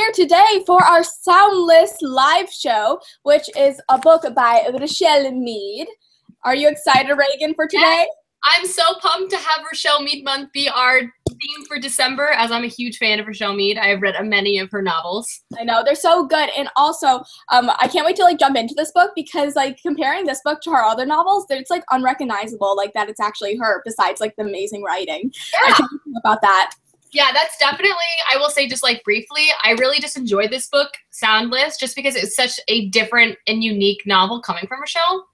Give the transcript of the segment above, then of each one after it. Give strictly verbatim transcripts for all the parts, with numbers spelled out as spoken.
here today for our Soundless live show, which is a book by Richelle Mead. Are you excited, Reagan, for today? Yes. I'm so pumped to have Richelle Mead Month be our theme for December, as I'm a huge fan of Richelle Mead. I have read many of her novels. I know, they're so good. And also, um, I can't wait to like jump into this book because like comparing this book to her other novels, it's like unrecognizable like that it's actually her besides like the amazing writing. Yeah. I can't think about that. Yeah, that's definitely, I will say just like briefly, I really just enjoyed this book, Soundless, just because it's such a different and unique novel coming from Richelle.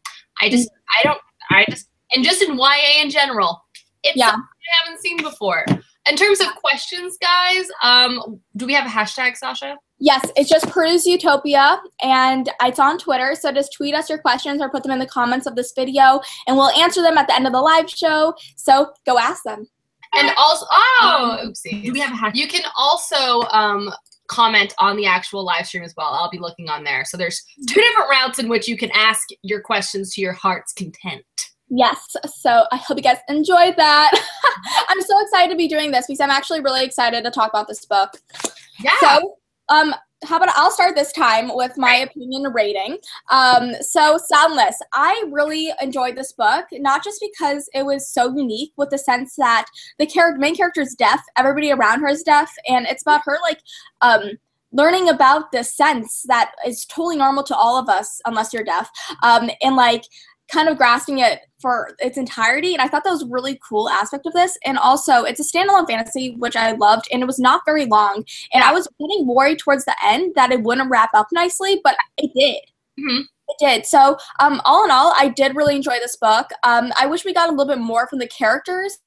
I just, I don't, I just, and just in Y A in general, it's yeah. something I haven't seen before. In terms of questions, guys, um, do we have a hashtag, Sasha? Yes, it's just Peruse Utopia, and it's on Twitter, so just tweet us your questions or put them in the comments of this video, and we'll answer them at the end of the live show, so go ask them. And also, oh, um, oopsie. We have a you can also um, comment on the actual live stream as well. I'll be looking on there. So there's two different routes in which you can ask your questions to your heart's content. Yes, so I hope you guys enjoyed that. I'm so excited to be doing this because I'm actually really excited to talk about this book. Yeah. So, um, how about I'll start this time with my opinion rating. Um, so Soundless, I really enjoyed this book, not just because it was so unique with the sense that the char- main character is deaf, everybody around her is deaf, and it's about her like um, learning about this sense that is totally normal to all of us, unless you're deaf, um, and like kind of grasping it for its entirety, and I thought that was a really cool aspect of this. And also, it's a standalone fantasy, which I loved, and it was not very long. And I was getting worried towards the end that it wouldn't wrap up nicely, but it did. Mm-hmm. It did. So, um, all in all, I did really enjoy this book. Um, I wish we got a little bit more from the characters.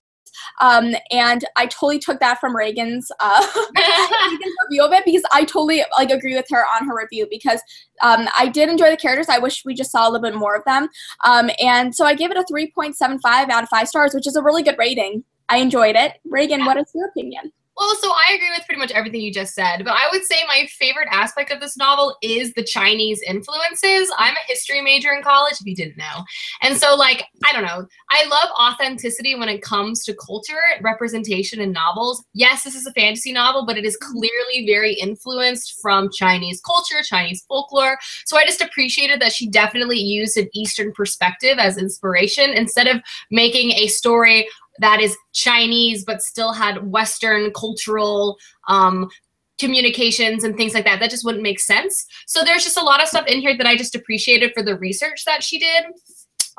Um, and I totally took that from Reagan's, uh, Reagan's review of it because I totally like agree with her on her review because um, I did enjoy the characters. I wish we just saw a little bit more of them. Um, and so I gave it a three point seven five out of five stars, which is a really good rating. I enjoyed it. Reagan, yeah. What is your opinion? Well, so I agree with pretty much everything you just said, but I would say my favorite aspect of this novel is the Chinese influences. I'm a history major in college, if you didn't know. And so, like, I don't know. I love authenticity when it comes to culture, representation in novels. Yes, this is a fantasy novel, but it is clearly very influenced from Chinese culture, Chinese folklore. So I just appreciated that she definitely used an Eastern perspective as inspiration instead of making a story that is Chinese, but still had Western cultural um, communications and things like that. That just wouldn't make sense. So there's just a lot of stuff in here that I just appreciated for the research that she did.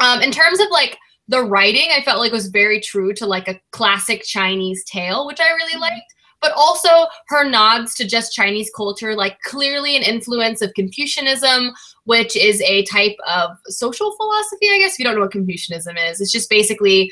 Um, in terms of like the writing, I felt like was very true to like a classic Chinese tale, which I really liked. But also her nods to just Chinese culture, like clearly an influence of Confucianism, which is a type of social philosophy, I guess. If you don't know what Confucianism is, it's just basically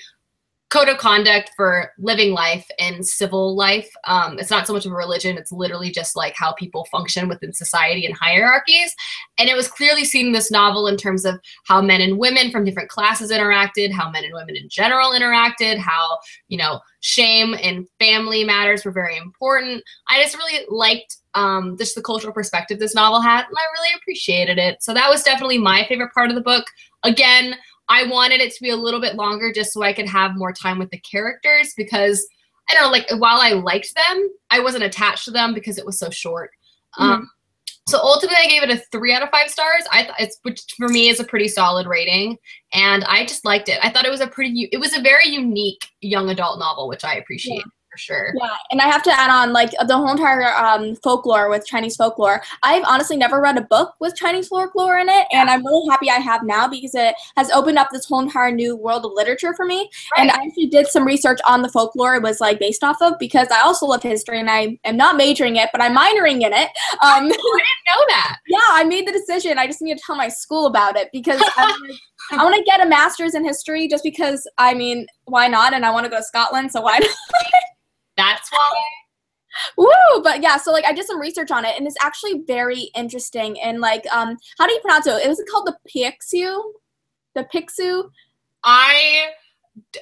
code of conduct for living life and civil life. Um, it's not so much of a religion, it's literally just like how people function within society and hierarchies. And it was clearly seen in this novel in terms of how men and women from different classes interacted, how men and women in general interacted, how, you know, shame and family matters were very important. I just really liked um, just the cultural perspective this novel had, and I really appreciated it. So that was definitely my favorite part of the book. Again, I wanted it to be a little bit longer just so I could have more time with the characters because, I don't know, like while I liked them, I wasn't attached to them because it was so short. Mm-hmm. Um, so ultimately, I gave it a three out of five stars. I th it's which for me is a pretty solid rating, and I just liked it. I thought it was a pretty, it was a very unique young adult novel, which I appreciate. Yeah. For sure. Yeah, and I have to add on, like, the whole entire um, folklore with Chinese folklore. I've honestly never read a book with Chinese folklore in it, and I'm really happy I have now because it has opened up this whole entire new world of literature for me. Right. And I actually did some research on the folklore it was, like, based off of because I also love history, and I am not majoring in it, but I'm minoring in it. Um, I didn't know that. Yeah, I made the decision. I just need to tell my school about it because I'm like, I want to get a master's in history just because, I mean, why not? And I want to go to Scotland, so why not? That's why. Woo! But yeah, so like I did some research on it, and it's actually very interesting. And like, um, how do you pronounce it? It was called the Pixiu. The Pixiu. I,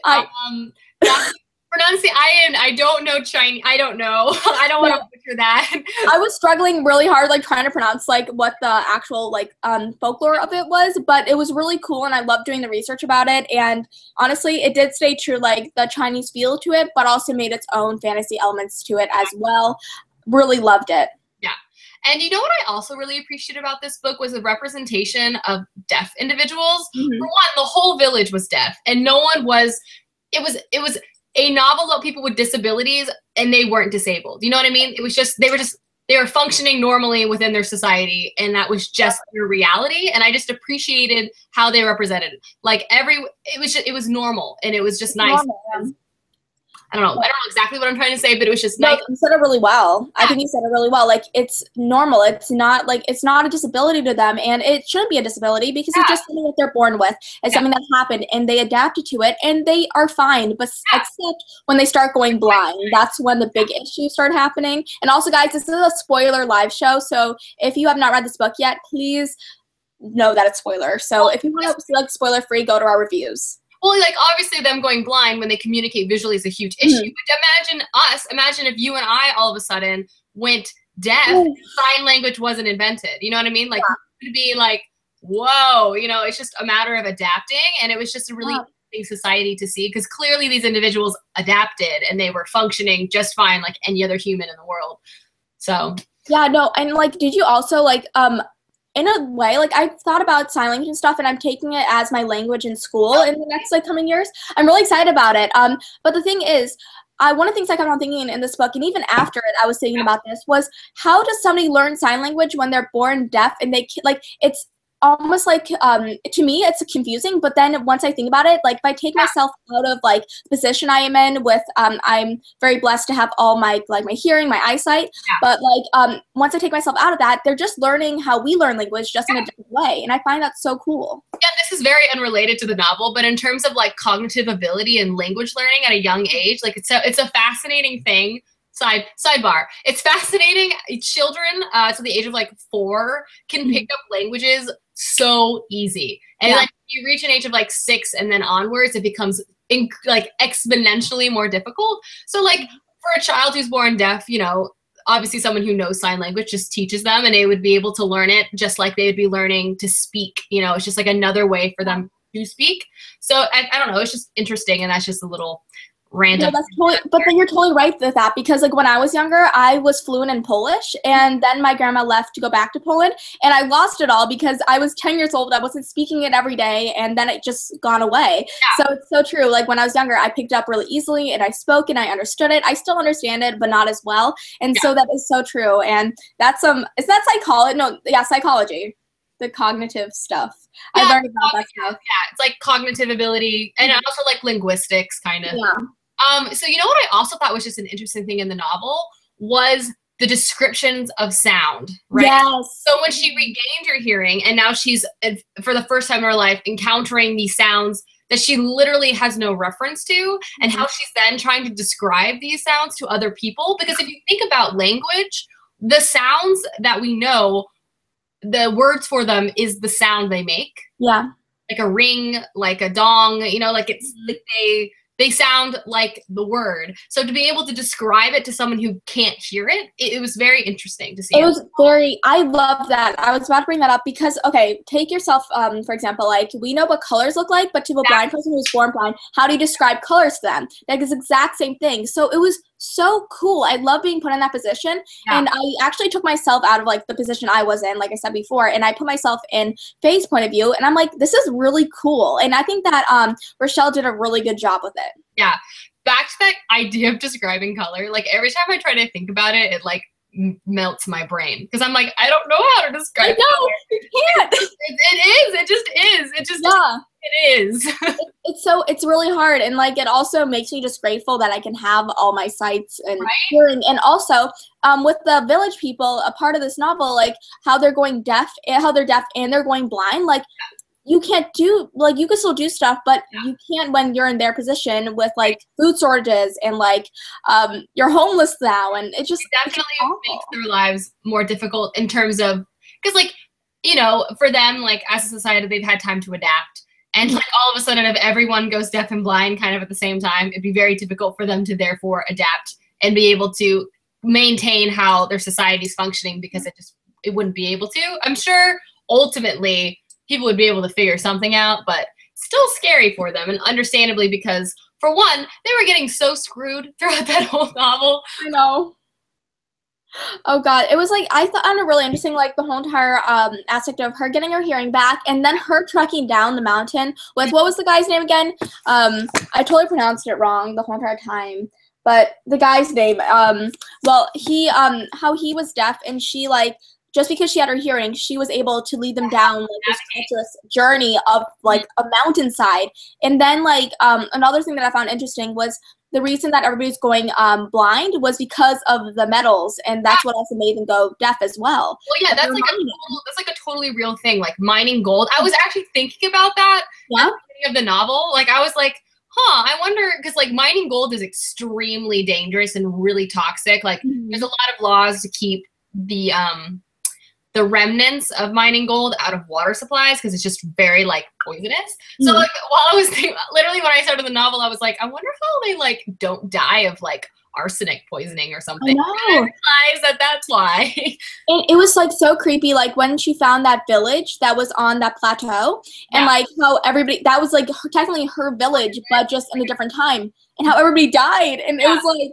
I um, pronunciation. I I don't know Chinese. I don't know. I don't want to butcher that. I was struggling really hard, like trying to pronounce like what the actual like um folklore of it was, but it was really cool, and I loved doing the research about it. And honestly, it did stay true, like the Chinese feel to it, but also made its own fantasy elements to it as well. Really loved it. Yeah, And you know what I also really appreciated about this book was the representation of deaf individuals. Mm-hmm. For one, the whole village was deaf, and no one was, it was, it was a novel about people with disabilities, and they weren't disabled. You know what I mean? It was just, they were just, they were functioning normally within their society, and that was just their reality. And I just appreciated how they represented it. Like every, it was just, it was normal, and it was just it's nice. Normal. I don't know. I don't know exactly what I'm trying to say, but it was just no, nice. You said it really well. Yeah. I think you said it really well. Like, it's normal. It's not like, it's not a disability to them, and it shouldn't be a disability because yeah. it's just something that they're born with. It's yeah. something that happened, and they adapted to it, and they are fine, but yeah. except when they start going blind. That's when the big issues start happening. And also, guys, this is a spoiler live show, so if you have not read this book yet, please know that it's spoiler. So if you want to be like spoiler-free, go to our reviews. Well, like, obviously them going blind when they communicate visually is a huge issue. Mm. But imagine us, imagine if you and I all of a sudden went deaf mm. and sign language wasn't invented. You know what I mean? Like, yeah. it would be like, whoa, you know, it's just a matter of adapting. And it was just a really yeah. interesting society to see, because clearly these individuals adapted and they were functioning just fine like any other human in the world. So. Yeah, no, and, like, did you also, like, um, in a way, like, I've thought about sign language and stuff, and I'm taking it as my language in school in the next, like, coming years. I'm really excited about it. Um, but the thing is, I, one of the things I kept on thinking in this book, and even after it, I was thinking about this, was how does somebody learn sign language when they're born deaf and they, like, it's almost like, um, to me, it's confusing, but then once I think about it, like, if I take myself out of, like, the position I am in with, um, I'm very blessed to have all my, like, my hearing, my eyesight, yeah. but, like, um, once I take myself out of that, they're just learning how we learn language just yeah. in a different way, and I find that so cool. Yeah, this is very unrelated to the novel, but in terms of, like, cognitive ability and language learning at a young age, like, it's a, it's a fascinating thing. Side, sidebar. It's fascinating. Children uh, to the age of, like, four can mm-hmm. pick up languages so easy. And yeah. like, you reach an age of, like, six and then onwards, it becomes, inc like, exponentially more difficult. So, like, for a child who's born deaf, you know, obviously someone who knows sign language just teaches them, and they would be able to learn it just like they would be learning to speak. You know, it's just, like, another way for them to speak. So, I, I don't know. It's just interesting, and that's just a little... random. No, that's totally, but then you're totally right with that, because, like, when I was younger, I was fluent in Polish, and then my grandma left to go back to Poland, and I lost it all because I was ten years old. I wasn't speaking it every day, and then it just gone away. Yeah. So it's so true. Like, when I was younger, I picked it up really easily, and I spoke, and I understood it. I still understand it, but not as well. And yeah. so that is so true. And that's some, is that psychology? No, yeah, psychology. The cognitive stuff. Yeah, I learned about that stuff. Yeah, it's like cognitive ability, and mm-hmm. also, like, linguistics, kind of. Yeah. Um, so you know what I also thought was just an interesting thing in the novel was the descriptions of sound, right? Yes. So when she regained her hearing, and now she's, for the first time in her life, encountering these sounds that she literally has no reference to, and mm-hmm. how she's then trying to describe these sounds to other people. Because if you think about language, the sounds that we know, the words for them is the sound they make. Yeah. Like a ring, like a dong, you know, like it's like they... They sound like the word. So to be able to describe it to someone who can't hear it, it, it was very interesting to see. It was very, I love that. I was about to bring that up because, okay, take yourself, um, for example, like, we know what colors look like, but to a blind person who's born blind, how do you describe colors to them? Like, it's the exact same thing. So it was so cool. I love being put in that position. Yeah. And I actually took myself out of, like, the position I was in, like I said before, and I put myself in Faye's point of view, and I'm like, this is really cool. And I think that um, Richelle did a really good job with it. Yeah. Back to that idea of describing color. Like, every time I try to think about it, it, like, m melts my brain. Because I'm like, I don't know how to describe it. No, you can't. It, it, it is. It just is. It just yeah. It is. it, it's so, it's really hard. And, like, it also makes me just grateful that I can have all my sights and right? hearing. And also, um, with the village people, a part of this novel, like, how they're going deaf, and how they're deaf and they're going blind, like, you can't do, like, you can still do stuff, but yeah. you can't when you're in their position with, like, food shortages and, like, um, you're homeless now, and it just it definitely makes their lives more difficult in terms of, because, like, you know, for them, like, as a society, they've had time to adapt. And, like, all of a sudden, if everyone goes deaf and blind kind of at the same time, it'd be very difficult for them to therefore adapt and be able to maintain how their society's functioning, because it just, it wouldn't be able to. I'm sure ultimately people would be able to figure something out, but still scary for them, and understandably, because, for one, they were getting so screwed throughout that whole novel. I know. Oh God, it was like, I found it really interesting, like the whole entire um, aspect of her getting her hearing back and then her trekking down the mountain with, what was the guy's name again? Um, I totally pronounced it wrong the whole entire time, but the guy's name, um, well, he, um, how he was deaf and she like, just because she had her hearing, she was able to lead them down like this continuous journey of like a mountainside. And then like um, another thing that I found interesting was the reason that everybody was going um, blind was because of the metals, and that's what also made them go deaf as well. Well, yeah, that's like, a total, that's like a totally real thing, like mining gold. I was actually thinking about that yeah. at the beginning of the novel. Like, I was like, huh, I wonder, because like mining gold is extremely dangerous and really toxic. Like, mm-hmm. there's a lot of laws to keep the um, the remnants of mining gold out of water supplies because it's just very like poisonous. So like while I was thinking, literally when I started the novel, I was like, I wonder how they like don't die of like arsenic poisoning or something. I know. I realized that that's why. It, it was like so creepy. Like when she found that village that was on that plateau, and yeah. like how everybody that was like her, technically her village, but just in a different time, and how everybody died, and yeah. it was like.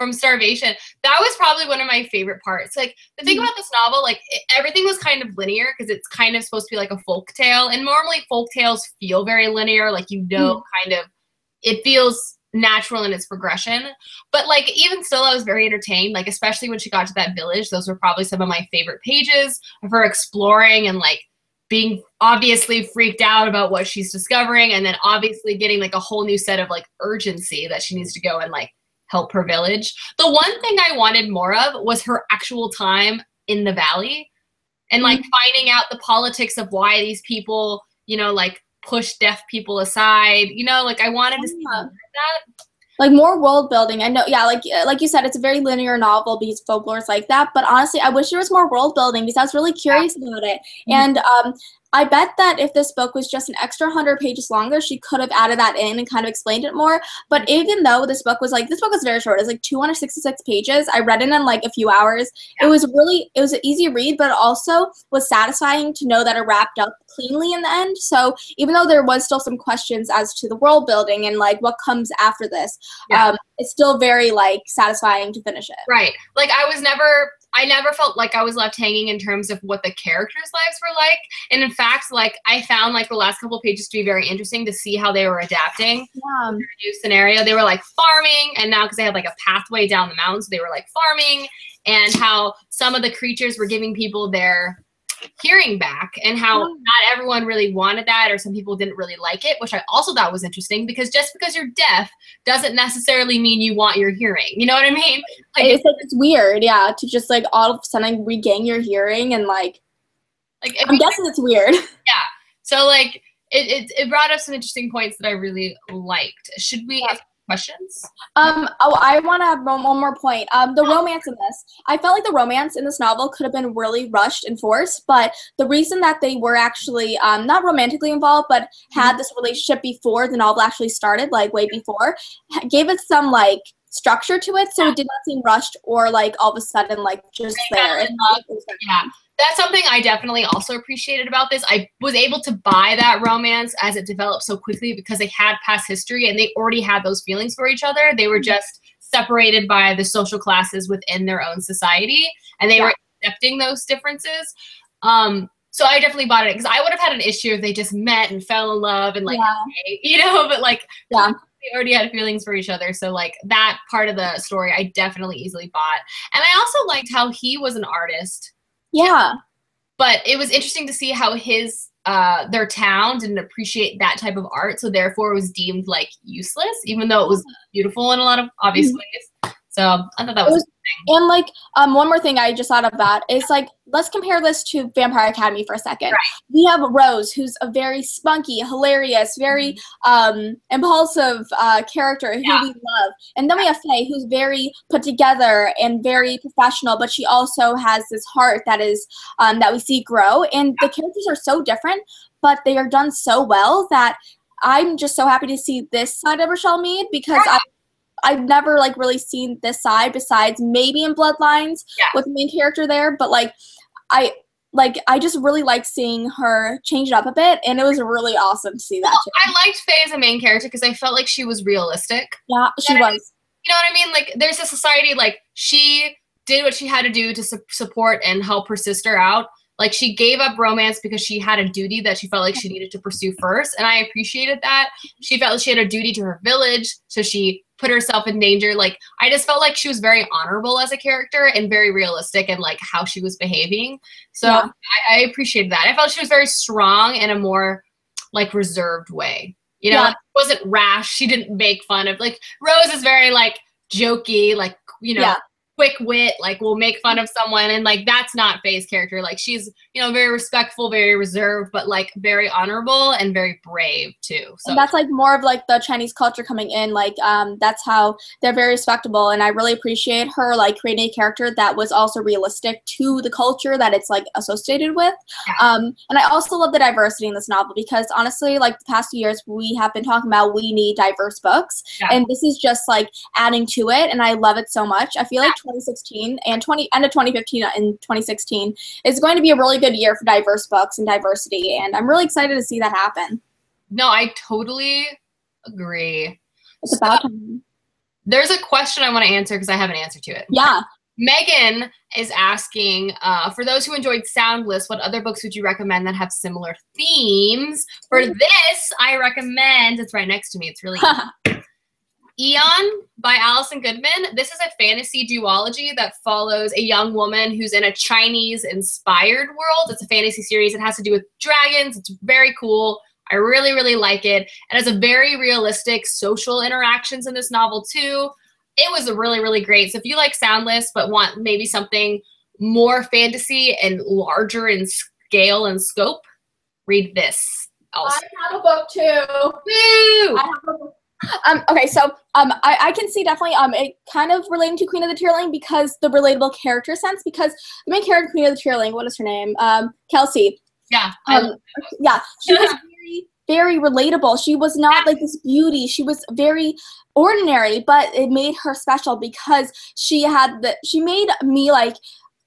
From starvation. That was probably one of my favorite parts. Like the thing about this novel, like it, everything was kind of linear because it's kind of supposed to be like a folk tale, and normally folk tales feel very linear. Like you know, mm-hmm. kind of, it feels natural in its progression. But like even still, I was very entertained. Like especially when she got to that village, those were probably some of my favorite pages of her exploring and like being obviously freaked out about what she's discovering, and then obviously getting like a whole new set of like urgency that she needs to go and like. Help her village. The one thing I wanted more of was her actual time in the valley and like mm-hmm. finding out the politics of why these people, you know, like push deaf people aside, you know, like I wanted yeah. to see more of that. Like more world building. I know, yeah, like like you said, it's a very linear novel because folklore is like that, but honestly, I wish there was more world building because I was really curious yeah. about it. Mm-hmm. And um, I bet that if this book was just an extra hundred pages longer, she could have added that in and kind of explained it more. But even though this book was like, this book was very short. It was like two hundred sixty-six pages. I read it in like a few hours. Yeah. It was really, it was an easy read, but it also was satisfying to know that it wrapped up cleanly in the end. So even though there was still some questions as to the world building and like what comes after this, yeah. um, it's still very like satisfying to finish it. Right. Like I was never... I never felt like I was left hanging in terms of what the characters' lives were like. And in fact, like I found like the last couple of pages to be very interesting to see how they were adapting yeah. to their new scenario. They were like farming, and now because they had like a pathway down the mountains, they were like farming, and how some of the creatures were giving people their hearing back, and how yeah. not everyone really wanted that, or some people didn't really like it, which I also thought was interesting because just because you're deaf doesn't necessarily mean you want your hearing. You know what I mean? Like, it's like it's weird, yeah, to just like all of a sudden regain your hearing and like, like I'm guessing it's weird. Yeah. So like it, it it brought up some interesting points that I really liked. Should we? Yeah. Questions? Um, oh, I want to have one more point. Um, the yeah. romance in this. I felt like the romance in this novel could have been really rushed and forced, but the reason that they were actually um, not romantically involved, but had mm-hmm. this relationship before the novel actually started, like way before, gave it some like structure to it, so yeah. it did not seem rushed or like all of a sudden like just there. It was, like, yeah. That's something I definitely also appreciated about this. I was able to buy that romance as it developed so quickly because they had past history and they already had those feelings for each other. They were just separated by the social classes within their own society, and they yeah. were accepting those differences. Um, so I definitely bought it because I would have had an issue if they just met and fell in love and like, yeah. you know, but like yeah. they already had feelings for each other. So like that part of the story I definitely easily bought. And I also liked how he was an artist. Yeah. But it was interesting to see how his, uh, their town didn't appreciate that type of art. So therefore it was deemed like useless, even though it was beautiful in a lot of obvious mm-hmm. ways. So I thought that was, was interesting. And like, um, one more thing I just thought about is like, let's compare this to Vampire Academy for a second. Right. We have Rose, who's a very spunky, hilarious, very um, impulsive uh, character who yeah. we love. And then we have Faye, who's very put together and very professional, but she also has this heart that is um, that we see grow. And yeah. the characters are so different, but they are done so well that I'm just so happy to see this side of Richelle Mead because yeah. I I've never like really seen this side besides maybe in Bloodlines yeah. with the main character there, but like I like I just really like seeing her change it up a bit, and it was really awesome to see that. Well, too. I liked Faye as a main character because I felt like she was realistic. Yeah, she and was. I, you know what I mean? Like there's a society like she did what she had to do to su support and help her sister out. Like, she gave up romance because she had a duty that she felt like she needed to pursue first, and I appreciated that. She felt like she had a duty to her village, so she put herself in danger. Like, I just felt like she was very honorable as a character and very realistic in, like, how she was behaving. So yeah. I, I appreciated that. I felt she was very strong in a more, like, reserved way. You know, yeah. like, it wasn't rash. She didn't make fun of, like, Rose is very, like, jokey, like, you know, yeah. quick wit, like, will make fun of someone, and, like, that's not Faye's character. Like, she's, you know, very respectful, very reserved, but, like, very honorable and very brave too. So and that's, like, more of, like, the Chinese culture coming in, like, um that's how they're very respectable, and I really appreciate her, like, creating a character that was also realistic to the culture that it's, like, associated with. Yeah. Um and I also love the diversity in this novel, because honestly, like, the past few years we have been talking about we need diverse books, yeah. and this is just, like, adding to it, and I love it so much. I feel like twenty sixteen and twenty end of twenty fifteen and twenty sixteen is going to be a really good year for diverse books and diversity, and I'm really excited to see that happen. No, I totally agree. It's about so, there's a question I want to answer because I have an answer to it. Yeah. Megan is asking, uh, for those who enjoyed Soundless, what other books would you recommend that have similar themes? For this, I recommend, it's right next to me, it's really Eon by Alison Goodman. This is a fantasy duology that follows a young woman who's in a Chinese-inspired world. It's a fantasy series. It has to do with dragons. It's very cool. I really, really like it. It has a very realistic social interactions in this novel, too. It was really, really great. So if you like Soundless but want maybe something more fantasy and larger in scale and scope, read this also. I have a book, too. Woo! I have a book. Um, okay, so um, I, I can see definitely um, it kind of relating to Queen of the Tearling, because the relatable character sense, because the main character, Queen of the Tearling, what is her name? Um, Kelsey. Yeah. Um, yeah, she was very, very relatable. She was not like this beauty. She was very ordinary, but it made her special because she had the, she made me, like,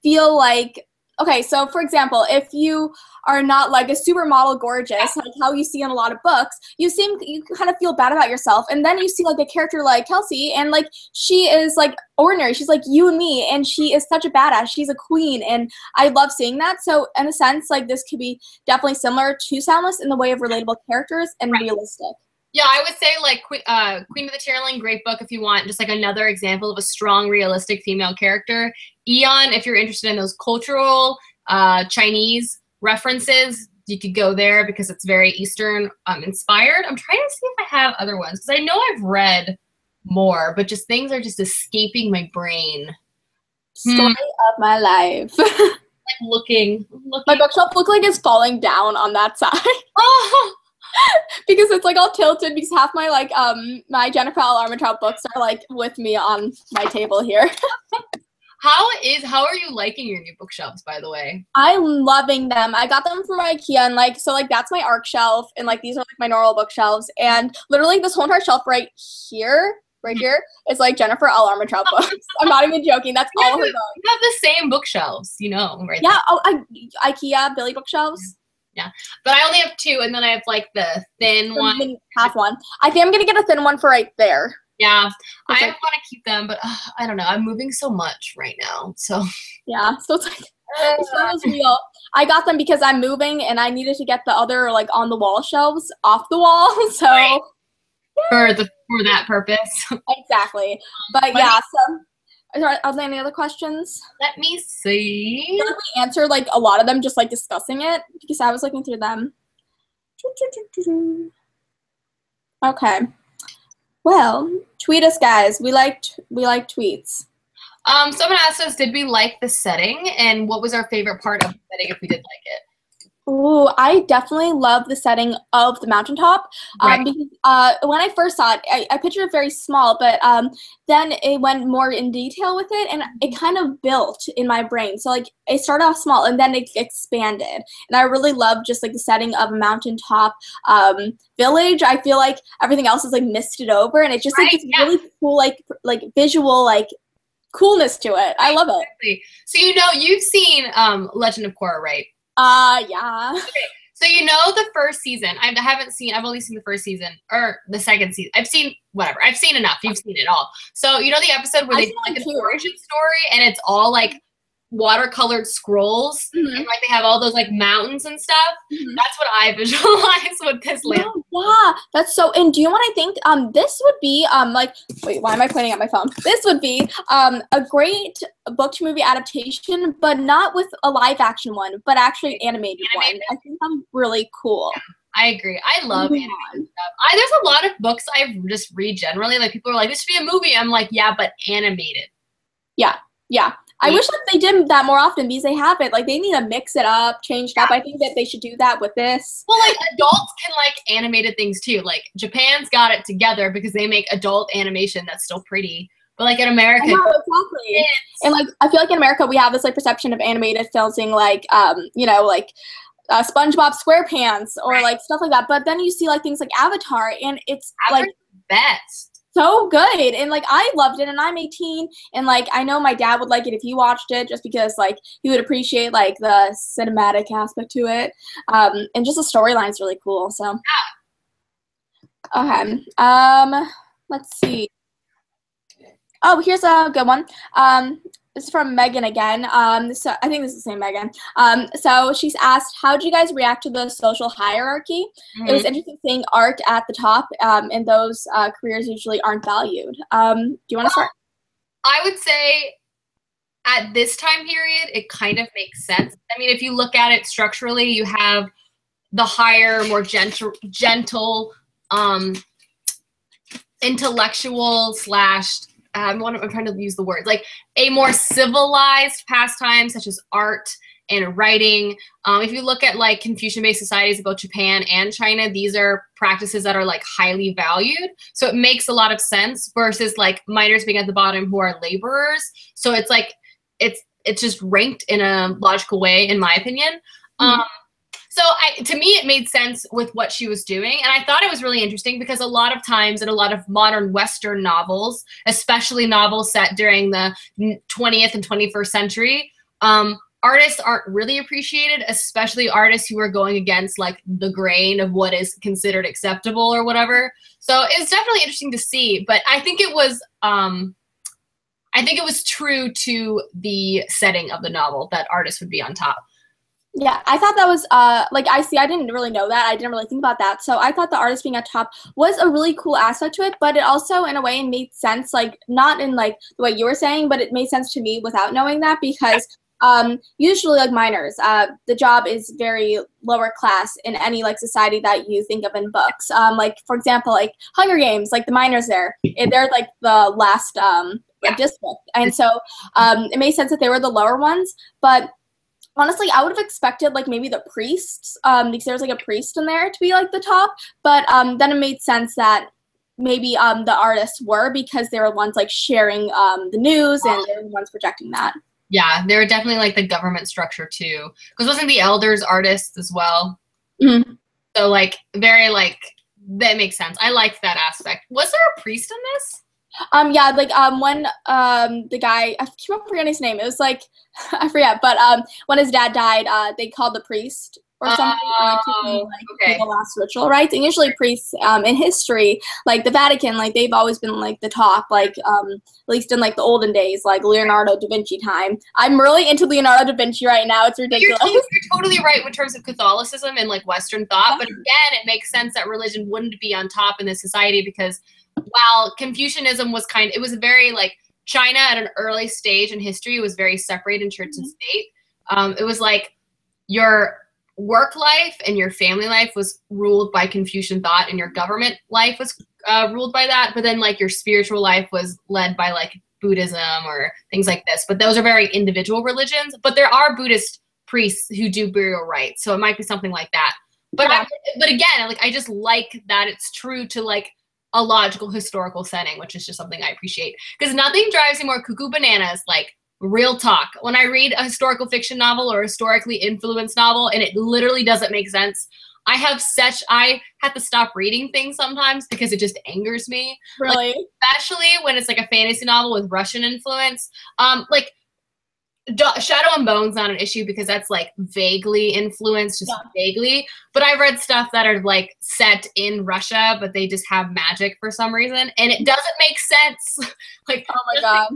feel like, okay, so for example, if you are not, like, a supermodel gorgeous, like how you see in a lot of books, you seem, you kind of feel bad about yourself, and then you see, like, a character like Kelsey, and, like, she is, like, ordinary. She's like you and me, and she is such a badass. She's a queen, and I love seeing that. So in a sense, like, this could be definitely similar to Soundless in the way of relatable characters and right. realistic. Yeah, I would say, like, uh, Queen of the Tearling, great book if you want just, like, another example of a strong, realistic female character. Eon, if you're interested in those cultural uh, Chinese references, you could go there because it's very Eastern um, inspired. I'm trying to see if I have other ones because I know I've read more, but just things are just escaping my brain. Story hmm. of my life. Like, looking, looking. My bookshelf looks like it's falling down on that side. Oh. Because it's, like, all tilted because half my, like, um my Jennifer L. Armentrout books are, like, with me on my table here. How is how are you liking your new bookshelves, by the way? I'm loving them. I got them from IKEA, and, like, so, like, that's my arc shelf, and, like, these are, like, my normal bookshelves, and literally this whole entire shelf right here, right here, is, like, Jennifer L. Armentrout books. I'm not even joking. That's you all have, her books. You have the same bookshelves, you know, right? Yeah. There. Oh, I, IKEA Billy bookshelves. Yeah. Yeah, but I only have two, and then I have, like, the thin the one. Half one. I think I'm going to get a thin one for right there. Yeah, I want to keep them, but uh, I don't know. I'm moving so much right now, so. Yeah, so it's like, it's so real. I got them because I'm moving, and I needed to get the other, like, on-the-wall shelves off the wall, so. Right. Yeah. For, the, for that purpose. Exactly. But, Let yeah, so. Are, are there any other questions? Let me see. I feel like we answered, like, a lot of them just, like, discussing it because I was looking through them. Okay. Well, tweet us, guys. We like we like tweets. Um, someone asked us, did we like the setting, and what was our favorite part of the setting if we did like it? Ooh, I definitely love the setting of the mountaintop. Um, right. Because uh, when I first saw it, I, I pictured it very small, but um, then it went more in detail with it, and it kind of built in my brain. So, like, it started off small, and then it expanded. And I really love just, like, the setting of a mountaintop um, village. I feel like everything else is, like, misted over, and it's just, right, like, it's yeah. really cool, like, like visual, like, coolness to it. I love it. Exactly. So, you know, you've seen um, Legend of Korra, right? Uh, yeah. Okay. So you know the first season. I haven't seen. I've only seen the first season or the second season. I've seen whatever. I've seen enough. You've seen it all. So you know the episode where I they do like an origin story and it's all like watercolored scrolls mm-hmm. and like they have all those like mountains and stuff. Mm-hmm. That's what I visualize with this land. Oh, yeah, that's so. And do you know what I think? Um, this would be um like wait, why am I pointing at my phone? This would be um a great book to movie adaptation, but not with a live action one, but actually an animated, animated one. I think that's really cool. Yeah. I agree. I love animated stuff. I, there's a lot of books I just read generally. Like people are like, this should be a movie. I'm like, yeah, but animated. Yeah, yeah. I wish that they did that more often because they haven't. Like, they need to mix it up, change it up. I think that they should do that with this. Well, like, adults can like animated things too. Like, Japan's got it together because they make adult animation that's still pretty. But like in America, I know, exactly. It's... And like, I feel like in America we have this like perception of animated films being like, um, you know, like. Uh, SpongeBob SquarePants or right. like stuff like that, but then you see like things like Avatar, and it's Avatar's like best, so good, and like I loved it, and I'm eighteen, and like I know my dad would like it if he watched it, just because like he would appreciate like the cinematic aspect to it, um, and just the storyline's really cool. So, yeah. Okay, um, let's see. Oh, here's a good one. Um. This is from Megan again. Um, so I think this is the same Megan. Um, so she's asked, how did you guys react to the social hierarchy? Mm-hmm. It was interesting seeing art at the top, um, and those uh, careers usually aren't valued. Um, do you want to start? I would say at this time period, it kind of makes sense. I mean, if you look at it structurally, you have the higher, more gentle, gentle um, intellectual slash I'm, one, I'm trying to use the words, like a more civilized pastime such as art and writing. Um, if you look at like Confucian-based societies about Japan and China, these are practices that are like highly valued. So it makes a lot of sense versus like minors being at the bottom who are laborers. So it's like, it's, it's just ranked in a logical way, in my opinion. Mm-hmm. Um, So I, to me, it made sense with what she was doing. And I thought it was really interesting because a lot of times in a lot of modern Western novels, especially novels set during the twentieth and twenty-first century, um, artists aren't really appreciated, especially artists who are going against like the grain of what is considered acceptable or whatever. So it's definitely interesting to see, but I think it was, um, I think it was true to the setting of the novel that artists would be on top. Yeah, I thought that was, uh, like, I see, I didn't really know that. I didn't really think about that. So I thought the artist being at top was a really cool aspect to it, but it also, in a way, made sense, like, not in, like, the way you were saying, but it made sense to me without knowing that because um, usually, like, minors, uh, the job is very lower class in any, like, society that you think of in books. Um, like, for example, like, Hunger Games, like, the minors there, they're, like, the last um, yeah. district. And so um, it made sense that they were the lower ones, but honestly, I would have expected, like, maybe the priests, um, because there was, like, a priest in there to be, like, the top, but um, then it made sense that maybe um, the artists were because they were ones, like, sharing um, the news and they were the ones projecting that. Yeah, they were definitely, like, the government structure, too, because wasn't the elders artists as well? Mm-hmm. So, like, very, like, that makes sense. I liked that aspect. Was there a priest in this? Um, yeah, like, um, when, um, the guy, I can't remember his name, it was, like, I forget, but, um, when his dad died, uh, they called the priest or something, uh, to do, like, okay. the last ritual rites, and usually priests, um, in history, like, the Vatican, like, they've always been, like, the top, like, um, at least in, like, the olden days, like, Leonardo da Vinci time. I'm really into Leonardo da Vinci right now, it's ridiculous. You're, you're totally right in terms of Catholicism and, like, Western thought, but again, it makes sense that religion wouldn't be on top in this society because while Confucianism was kind of, it was very, like, China at an early stage in history was very separate in church mm-hmm. and state. Um, it was like your work life and your family life was ruled by Confucian thought and your government life was uh, ruled by that. But then like your spiritual life was led by like Buddhism or things like this. But those are very individual religions. But there are Buddhist priests who do burial rites. So it might be something like that. But, yeah. I, but again, like I just like that it's true to like a logical historical setting, which is just something I appreciate. Because nothing drives me more cuckoo bananas, like real talk. When I read a historical fiction novel or a historically influenced novel and it literally doesn't make sense, I have such, I have to stop reading things sometimes because it just angers me. Really? Like, especially when it's like a fantasy novel with Russian influence. Um, like Shadow and Bone's not an issue because that's like vaguely influenced, just yeah. vaguely. But I've read stuff that are like set in Russia, but they just have magic for some reason, and it doesn't make sense. Like, oh my god,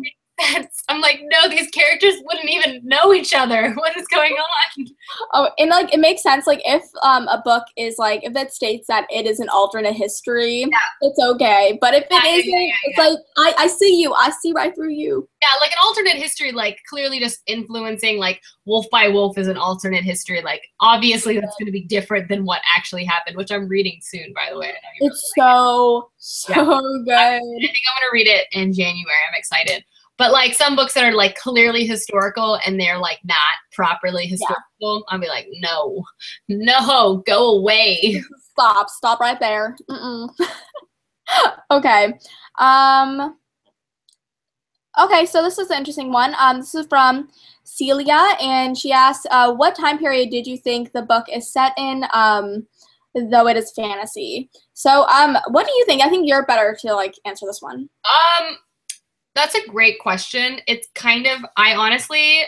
sense. I'm like, no, these characters wouldn't even know each other. What is going on? Oh, and like it makes sense. Like if um a book is like if it states that it is an alternate history, yeah. it's okay. But if it yeah, isn't, yeah, yeah, it's yeah. like I I see you. I see right through you. Yeah, like an alternate history, like clearly just influencing, like Wolf by Wolf is an alternate history. Like obviously that's going to be different than what actually happened, which I'm reading soon, by the way. I know you it's really so, like it. so yeah. good. I think I'm going to read it in January. I'm excited. But like some books that are like clearly historical and they're like not properly historical, yeah. I'll be like, no, no, go away. Stop, stop right there. Mm-mm. Okay. Um, okay, so this is an interesting one. Um, this is from Celia, and she asks, uh, what time period did you think the book is set in, um, though it is fantasy? So um, what do you think? I think you're better to like answer this one. Um. That's a great question. It's kind of, I honestly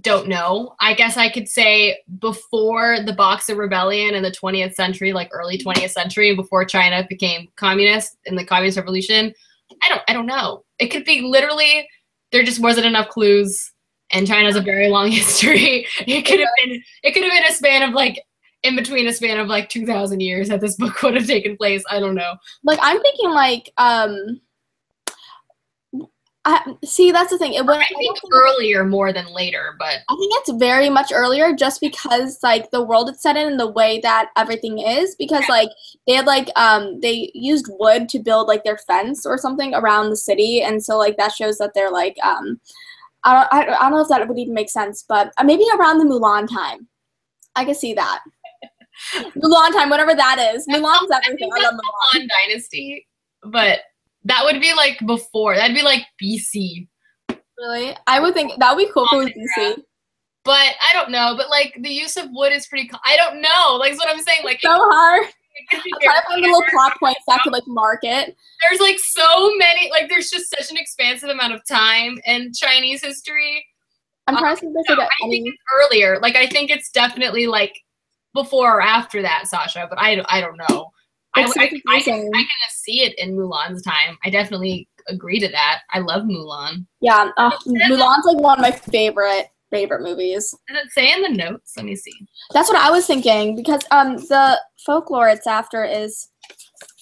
don't know. I guess I could say before the Boxer Rebellion in the twentieth century, like early twentieth century, before China became communist in the Communist Revolution. I don't, I don't know. It could be literally, there just wasn't enough clues, and China's a very long history. It could have been, it could have been a span of like, in between a span of like two thousand years that this book would have taken place. I don't know. Like I'm thinking like, um, I, see, that's the thing. It would, I think I earlier more than later, but I think it's very much earlier, just because like the world it's set in and the way that everything is. Because yeah. like they had like um they used wood to build like their fence or something around the city, and so like that shows that they're like um I don't I, I don't know if that would even make sense, but uh, maybe around the Mulan time, I could see that. Mulan time, whatever that is. Mulan's everything. I, I love Mulan. Mulan Dynasty, but. That would be like before. That'd be like B C. Really? I would think that would be cool for B C. But I don't know. But like the use of wood is pretty. I don't know. Like that's what I'm saying. Like it's so hard. I'm trying to find little plot points that could like mark it. There's like so many. Like there's just such an expansive amount of time in Chinese history. I'm trying to think this. I think it's earlier. Like I think it's definitely like before or after that, Sasha. But I I don't know. I, so I, I, I can see it in Mulan's time. I definitely agree to that. I love Mulan. Yeah, uh, Mulan's like one of my favorite favorite movies. Does it say in the notes? Let me see. That's what I was thinking, because um the folklore it's after is.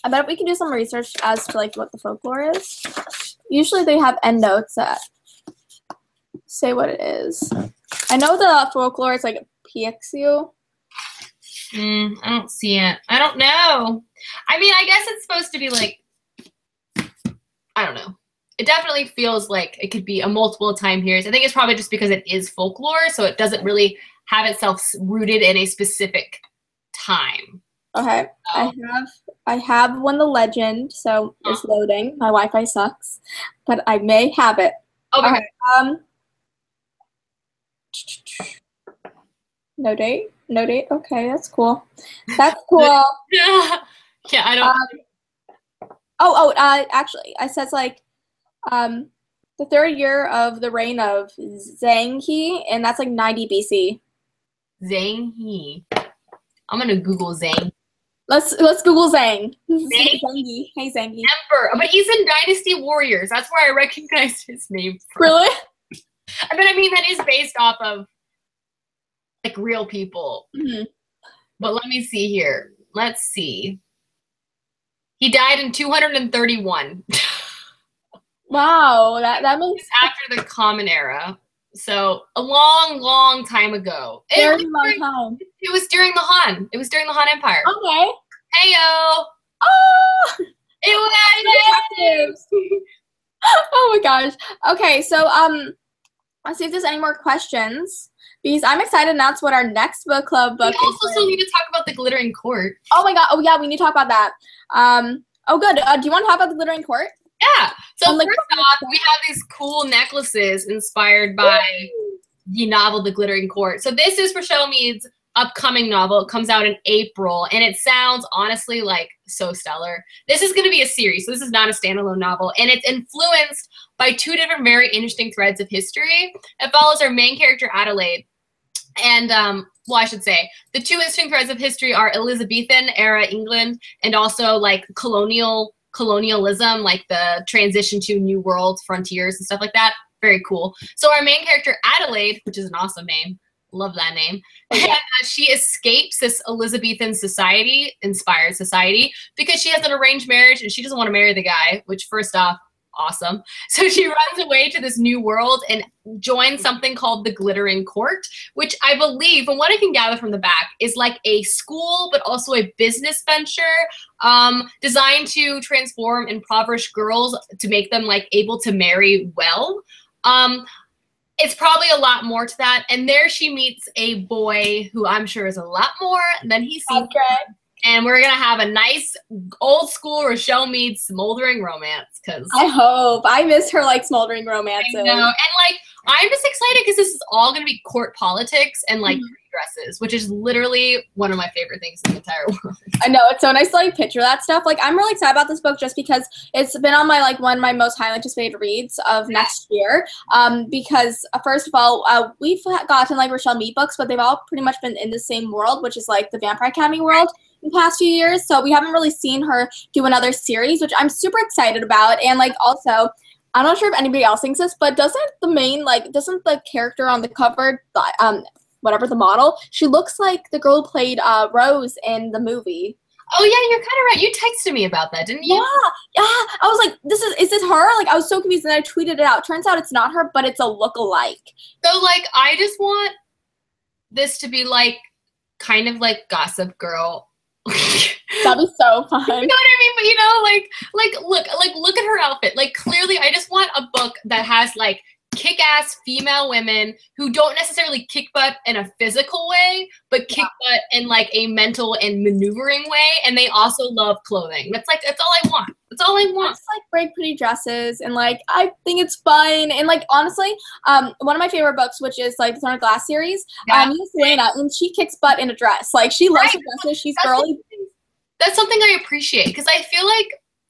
I bet we can do some research as to like what the folklore is. Usually they have end notes that say what it is. I know the folklore is like Pixiu. Mm, I don't see it. I don't know. I mean, I guess it's supposed to be like, I don't know. It definitely feels like it could be a multiple time periods. I think it's probably just because it is folklore, so it doesn't really have itself rooted in a specific time. Okay, so. I have I have won the legend, so huh. it's loading. My Wi-Fi sucks, but I may have it. Okay. Okay. Um. No date. No date. Okay, that's cool. That's cool. yeah. yeah, I don't. Um, oh, oh. Uh, actually, I says like, um, the third year of the reign of Zhang He, and that's like ninety B C. Zhang He. I'm gonna Google Zhang. Let's let's Google Zhang. Zhang, Zhang He. Hey Zhang He. Emperor, but he's in Dynasty Warriors. That's where I recognized his name from. Really? I mean, I mean that is based off of. Like real people. Mm-hmm. But let me see here. Let's see. He died in two hundred thirty-one. Wow, that that means after the Common Era. So a long, long time ago. Very it, long during, time. It was during the Han. It was during the Han Empire. Okay. Hey yo. Oh. It was. Oh my gosh. Okay, so um, let's see if there's any more questions. Because I'm excited to announce what our next book club book we is. We also need to talk about The Glittering Court. Oh my god! Oh yeah, we need to talk about that. Um. Oh good. Uh, do you want to talk about The Glittering Court? Yeah. So um, first like, off, we have these cool necklaces inspired by Ooh. the novel The Glittering Court. So this is Richelle Mead's upcoming novel. It comes out in April, and it sounds honestly like so stellar. This is going to be a series, so this is not a standalone novel, and it's influenced by two different very interesting threads of history. It follows our main character, Adelaide, and um, well, I should say, the two interesting threads of history are Elizabethan-era England and also like colonial colonialism, like the transition to New World frontiers and stuff like that. Very cool. So our main character, Adelaide, which is an awesome name, love that name, yeah. She escapes this Elizabethan society, inspired society, because she has an arranged marriage and she doesn't want to marry the guy, which first off, awesome. So she runs away to this new world and joins something called the Glittering Court, which I believe, from what I can gather from the back, is like a school but also a business venture um, designed to transform impoverished girls to make them like able to marry well. Um, It's probably a lot more to that. And there she meets a boy who I'm sure is a lot more than he seems. Okay. And we're going to have a nice old school Richelle Mead smoldering romance. Cause I hope. I miss her like smoldering romance. I know. And like, I'm just excited because this is all going to be court politics and like mm-hmm. dresses, which is literally one of my favorite things in the entire world. I know. It's so nice to like picture that stuff. Like, I'm really excited about this book just because it's been on my like one of my most highly anticipated reads of yeah. next year. Um, because uh, first of all, uh, we've gotten like Richelle Mead books, but they've all pretty much been in the same world, which is like the Vampire Academy world. Right. The past few years, so we haven't really seen her do another series, which I'm super excited about. And like, also, I'm not sure if anybody else thinks this, but doesn't the main like doesn't the character on the cover, um, whatever the model, she looks like the girl who played uh, Rose in the movie? Oh yeah, you're kind of right. You texted me about that, didn't you? Yeah, yeah. I was like, this is is this her? Like, I was so confused, and I tweeted it out. Turns out it's not her, but it's a lookalike. So like, I just want this to be like kind of like Gossip Girl. That'd be so fun. You know what I mean? But you know, like, like, look, like, look at her outfit. Like, clearly, I just want a book that has like kick-ass female women who don't necessarily kick butt in a physical way, but kick yeah. butt in like a mental and maneuvering way. And they also love clothing. That's like, that's all I want. That's all I want. It's like great pretty dresses, and like I think it's fun. And like honestly, um, one of my favorite books, which is like the Throne of Glass series, yeah. um, Selena, and she kicks butt in a dress. Like she loves right. her dresses. She's that's girly. Something, that's something I appreciate because I feel like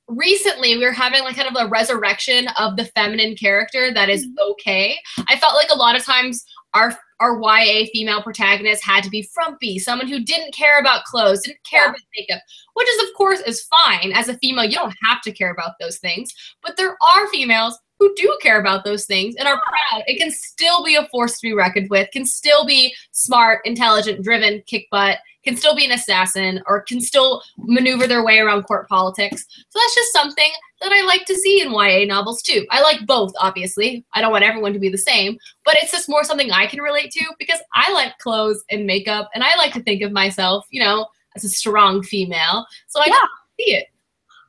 recently we were having like kind of a resurrection of the feminine character that is mm-hmm. okay. I felt like a lot of times our our Y A female protagonist had to be frumpy, someone who didn't care about clothes, didn't care yeah. about makeup, which is, of course, is fine. As a female, you don't have to care about those things, but there are females who do care about those things and are proud. It can still be a force to be reckoned with, can still be smart, intelligent, driven, kick butt, can still be an assassin, or can still maneuver their way around court politics. So that's just something that I like to see in Y A novels too. I like both, obviously. I don't want everyone to be the same, but it's just more something I can relate to because I like clothes and makeup, and I like to think of myself, you know, as a strong female. So I yeah. see it.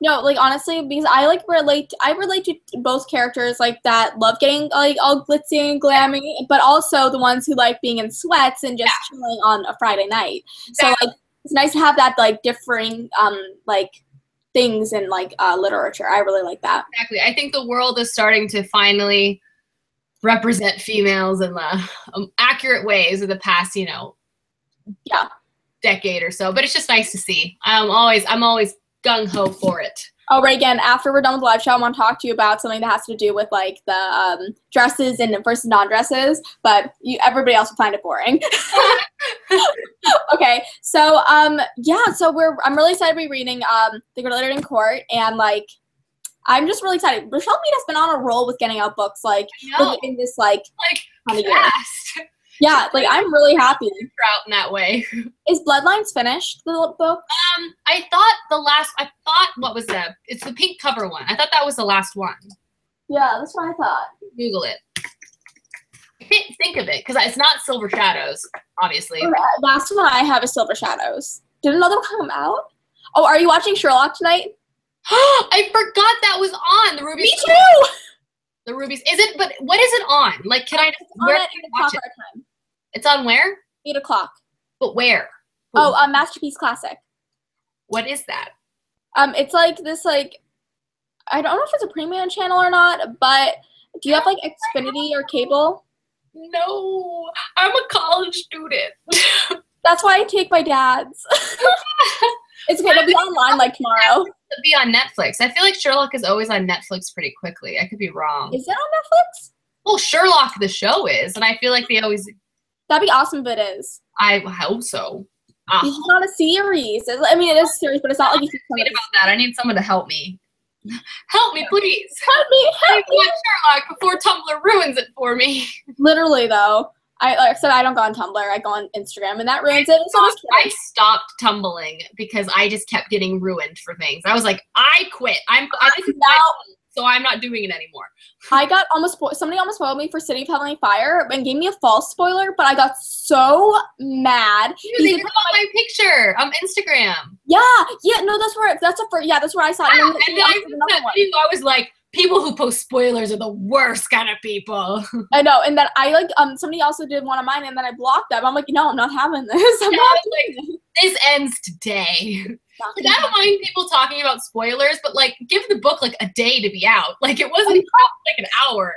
No, like, honestly, because I, like, relate, I relate to both characters, like, that love getting, like, all glitzy and glammy, yeah. but also the ones who like being in sweats and just yeah. chilling on a Friday night. Yeah. So, like, it's nice to have that, like, differing, um, like, things in, like, uh, literature. I really like that. Exactly. I think the world is starting to finally represent females in the um, accurate ways of the past, you know, yeah, decade or so. But it's just nice to see. I'm always, I'm always... gung-ho for it. All right, again, after we're done with the live show, I want to talk to you about something that has to do with, like, the um, dresses and versus non-dresses, but you, everybody else will find it boring. Okay, so, um, yeah, so we're, I'm really excited to be reading um, The Glittering Court, and, like, I'm just really excited. Richelle Mead has been on a roll with getting out books, like, in this, like, like fast. Yeah, like, I'm really happy. Out in that way. Is Bloodlines finished, the book? Um, I thought the last, I thought, what was that? It's the pink cover one. I thought that was the last one. Yeah, that's what I thought. Google it. I can't think of it, because it's not Silver Shadows, obviously. Okay, last one I have is Silver Shadows. Did another one come out? Oh, are you watching Sherlock tonight? I forgot that was on, the Ruby. Me Star. Too! The Rubies. Is it, but what is it on? Like, can I just, where can I watch it? It's on where? Eight o'clock. But where? Ooh. Oh, um, Masterpiece Classic. What is that? Um, it's like this, like, I don't know if it's a premium channel or not, but do you have like Xfinity or cable? No, I'm a college student. That's why I take my dad's. It's okay. It'll be online like tomorrow. It'll be on Netflix. I feel like Sherlock is always on Netflix pretty quickly. I could be wrong. Is it on Netflix? Well, Sherlock the show is, and I feel like they always. That'd be awesome if it is. I hope so. Uh-huh. It's not a series. I mean, it is a series, but it's not like you can tweet about that. I need someone to help me. Help me, please. Help me. Help me. Sherlock before Tumblr ruins it for me. Literally, though. I like I said, I don't go on Tumblr. I go on Instagram, and that ruins I it. Stopped, I stopped tumbling because I just kept getting ruined for things. I was like, I quit. I'm I just now, so I'm not doing it anymore. I got almost somebody almost spoiled me for City of Heavenly Fire and gave me a false spoiler, but I got so mad. Dude, they took my picture on Instagram. Yeah, yeah, no, that's where that's a first, yeah, that's where I saw it. Yeah, and, and then I, that video, I was like. People who post spoilers are the worst kind of people. I know, and that I like. Um, somebody also did one of mine, and then I blocked them. I'm like, no, I'm not having this. I'm not like, this. this ends today. Like, I don't mind people talking about spoilers, but like, give the book like a day to be out. Like, it wasn't like an hour.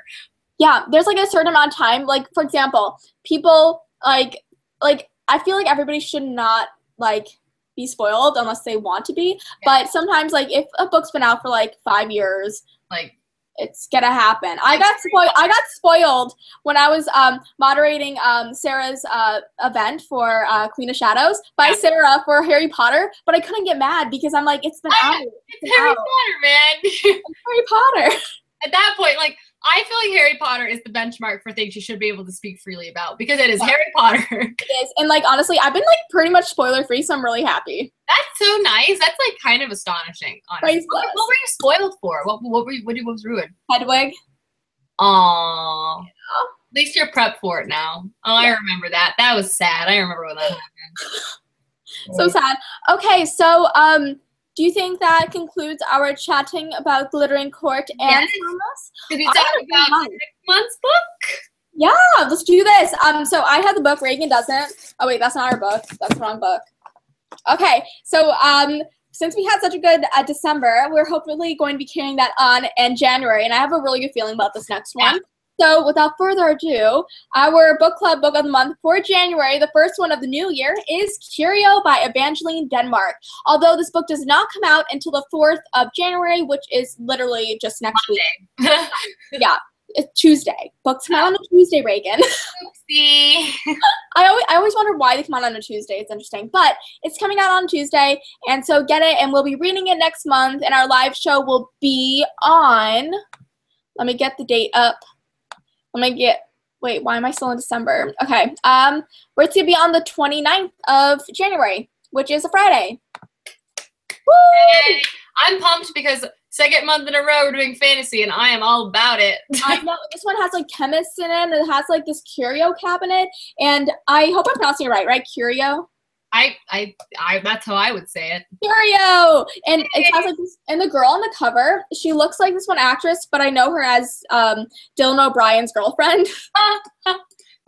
Yeah, there's like a certain amount of time. Like, for example, people like like I feel like everybody should not like. be spoiled unless they want to be, yeah. But sometimes like if a book's been out for like five years, like it's gonna happen. I got spoiled I got spoiled when I was um moderating um Sarah's uh event for uh Queen of Shadows by yeah. Sarah for Harry Potter, but I couldn't get mad because I'm like, it's been I, out it's, it's Harry out. Potter, man. It's Harry Potter. At that point, like, I feel like Harry Potter is the benchmark for things you should be able to speak freely about, because it is yeah. Harry Potter. It is. And, like, honestly, I've been, like, pretty much spoiler-free, so I'm really happy. That's so nice. That's, like, kind of astonishing, honestly. What, what were you spoiled for? What, what, were you, what was ruined? Hedwig. Aww. Yeah. At least you're prepped for it now. Oh, yeah. I remember that. That was sad. I remember when that happened. So sad. Okay, so, um... do you think that concludes our chatting about Glittering Court and yes. Soundless? Did we talk about next month's book? Yeah, let's do this. Um, so I have the book, Reagan doesn't. Oh wait, that's not our book. That's the wrong book. Okay, so um, since we had such a good uh, December, we're hopefully going to be carrying that on in January, and I have a really good feeling about this next one. Yeah. So without further ado, our book club book of the month for January, the first one of the new year, is Curio by Evangeline Denmark. Although this book does not come out until the fourth of January, which is literally just next Monday. week. Yeah, it's Tuesday. Books come out on a Tuesday, Reagan. Oopsie. I always, I always wonder why they come out on a Tuesday. It's interesting. But it's coming out on Tuesday, and so get it, and we'll be reading it next month, and our live show will be on, let me get the date up. Let me get, wait, why am I still in December? Okay, um, we're going to be on the twenty-ninth of January, which is a Friday. Woo! Hey, I'm pumped because second month in a row we're doing fantasy, and I am all about it. I know, this one has, like, chemists in it, and it has, like, this Curio cabinet, and I hope I'm pronouncing it right, right? Curio? I, I, I, that's how I would say it. Curio! And it has like this, and the girl on the cover, she looks like this one actress, but I know her as um, Dylan O'Brien's girlfriend.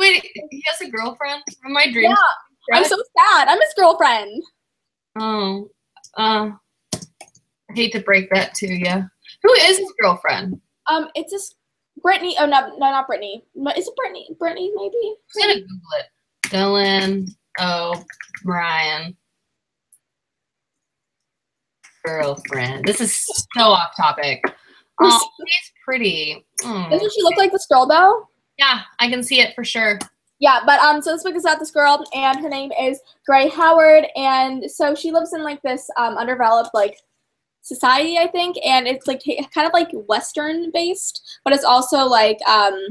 Wait, he has a girlfriend? Am my dream? Yeah, I'm so sad. I'm his girlfriend. Oh, uh, I hate to break that to you. Who is his girlfriend? Um, it's just Brittany. Oh, no, no, not Brittany. Is it Brittany? Brittany, maybe? I'm gonna Google it. Dylan. Oh, Brian. Girlfriend. This is so off topic. Oh, she's pretty. Mm. Doesn't she look like this girl, though? Yeah, I can see it for sure. Yeah, but um, so this book is about this girl, and her name is Gray Howard, and so she lives in, like, this um, underdeveloped, like, society, I think, and it's, like, kind of, like, Western-based, but it's also, like, um...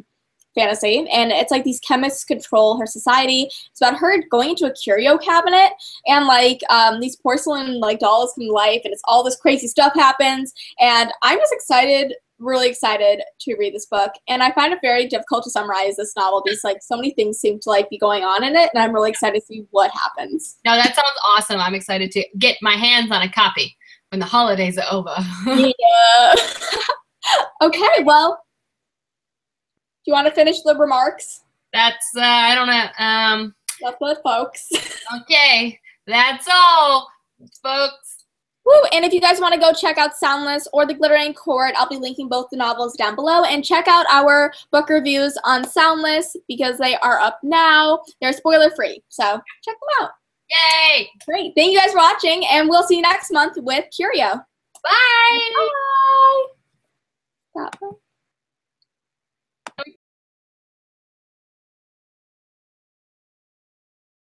fantasy, and it's like these chemists control her society. It's about her going into a curio cabinet, and like um, these porcelain like dolls come to life, and it's all this crazy stuff happens, and I'm just excited, really excited to read this book, and I find it very difficult to summarize this novel because like so many things seem to like be going on in it, and I'm really excited to see what happens. No, that sounds awesome. I'm excited to get my hands on a copy when the holidays are over. Yeah. Okay, well, do you want to finish the remarks? That's, uh, I don't know. Um, that's it, folks. Okay. That's all, folks. Woo! And if you guys want to go check out Soundless or The Glittering Court, I'll be linking both the novels down below. And check out our book reviews on Soundless because they are up now. They're spoiler-free, so check them out. Yay! Great. Thank you guys for watching, and we'll see you next month with Curio. Bye! Bye! Bye.